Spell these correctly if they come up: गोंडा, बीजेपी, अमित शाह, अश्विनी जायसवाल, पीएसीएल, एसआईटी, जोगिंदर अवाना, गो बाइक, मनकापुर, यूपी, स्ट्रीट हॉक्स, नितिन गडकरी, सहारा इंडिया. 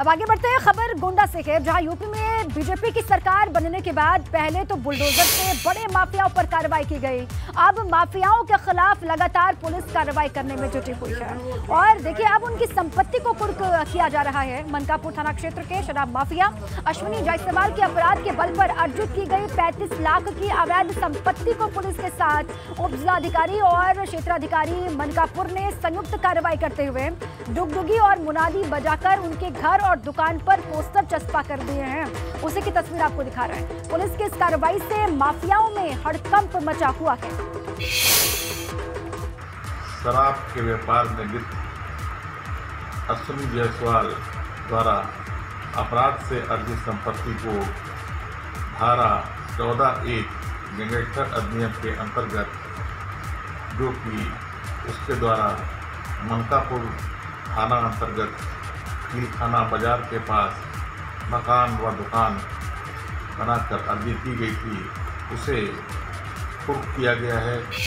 अब आगे बढ़ते हैं, खबर गोंडा से है जहां यूपी में बीजेपी की सरकार बनने के बाद पहले तो बुलडोजर से बड़े माफियाओं पर कार्रवाई की गई, अब माफियाओं के खिलाफ लगातार पुलिस कार्रवाई करने में जुटी हुई है। और देखिए, अब उनकी संपत्ति को कुर्क किया जा रहा है। मनकापुर थाना क्षेत्र के शराब माफिया अश्विनी जायसवाल के अपराध के बल पर अर्जित की गई 35 लाख की अवैध संपत्ति को पुलिस के साथ उप जिलाधिकारी और क्षेत्राधिकारी मनकापुर ने संयुक्त कार्रवाई करते हुए डुगडुगी और मुनादी बजाकर उनके घर और दुकान पर पोस्टर चस्पा कर दिए हैं। उसी की तस्वीर आपको दिखा रहे हैं। पुलिस की इस कार्रवाई से माफियाओं में हड़कंप मचा हुआ है। शराब के व्यापार में लिप्त अश्विनी जायसवाल द्वारा अपराध से अर्जित संपत्ति को धारा 14(1) गैंगस्टर अधिनियम के अंतर्गत, जो कि उसके द्वारा मनकापुर थाना अंतर्गत थाना बाजार के पास मकान व दुकान बनाकर अर्जी की गई थी, उसे कुर्क किया गया है।